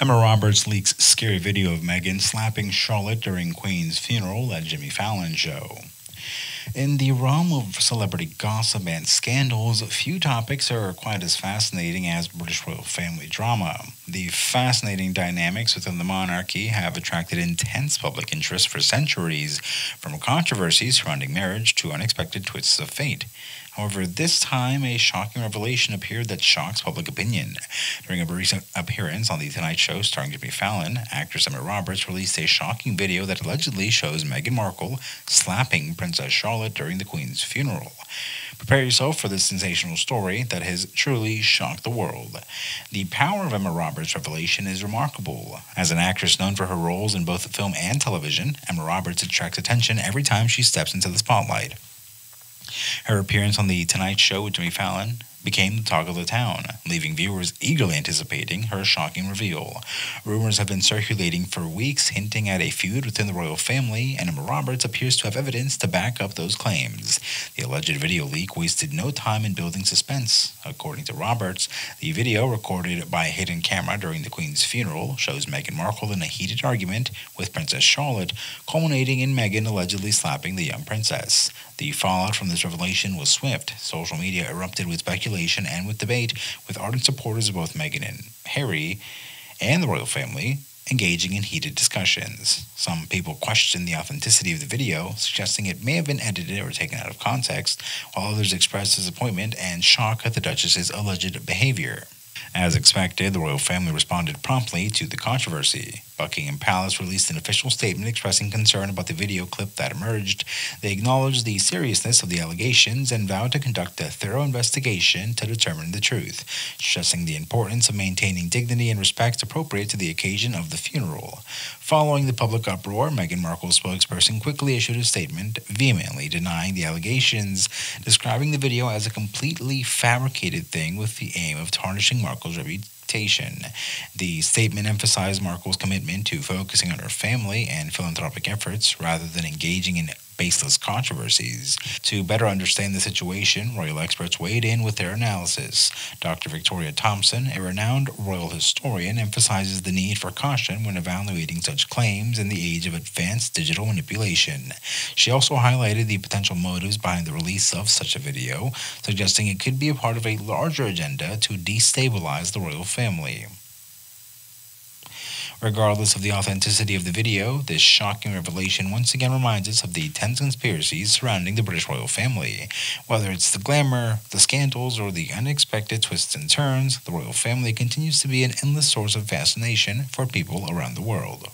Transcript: Emma Roberts leaks scary video of Meghan slapping Charlotte during Queen's funeral at Jimmy Fallon show. In the realm of celebrity gossip and scandals, few topics are quite as fascinating as British royal family drama. The fascinating dynamics within the monarchy have attracted intense public interest for centuries, from controversies surrounding marriage to unexpected twists of fate. However, this time, a shocking revelation appeared that shocks public opinion. During a recent appearance on The Tonight Show starring Jimmy Fallon, actress Emma Roberts released a shocking video that allegedly shows Meghan Markle slapping Princess Charlotte during the Queen's funeral. Prepare yourself for this sensational story that has truly shocked the world. The power of Emma Roberts' revelation is remarkable. As an actress known for her roles in both film and television, Emma Roberts attracts attention every time she steps into the spotlight. Her appearance on The Tonight Show with Jimmy Fallon became the talk of the town, leaving viewers eagerly anticipating her shocking reveal. Rumors have been circulating for weeks, hinting at a feud within the royal family, and Emma Roberts appears to have evidence to back up those claims. The alleged video leak wasted no time in building suspense. According to Roberts, the video, recorded by a hidden camera during the Queen's funeral, shows Meghan Markle in a heated argument with Princess Charlotte, culminating in Meghan allegedly slapping the young princess. The fallout from this revelation was swift. Social media erupted with speculation and with debate, with ardent supporters of both Meghan and Harry and the royal family engaging in heated discussions. Some people questioned the authenticity of the video, suggesting it may have been edited or taken out of context, while others expressed disappointment and shock at the Duchess's alleged behavior. As expected, the royal family responded promptly to the controversy. Buckingham Palace released an official statement expressing concern about the video clip that emerged. They acknowledged the seriousness of the allegations and vowed to conduct a thorough investigation to determine the truth, stressing the importance of maintaining dignity and respect appropriate to the occasion of the funeral. Following the public uproar, Meghan Markle's spokesperson quickly issued a statement vehemently denying the allegations, describing the video as a completely fabricated thing with the aim of tarnishing Markle's reputation. The statement emphasized Markle's commitment to focusing on her family and philanthropic efforts rather than engaging in baseless controversies. To better understand the situation, royal experts weighed in with their analysis. Dr. Victoria Thompson, a renowned royal historian, emphasizes the need for caution when evaluating such claims in the age of advanced digital manipulation. She also highlighted the potential motives behind the release of such a video, suggesting it could be a part of a larger agenda to destabilize the royal family. Regardless of the authenticity of the video, this shocking revelation once again reminds us of the tense conspiracies surrounding the British royal family. Whether it's the glamour, the scandals, or the unexpected twists and turns, the royal family continues to be an endless source of fascination for people around the world.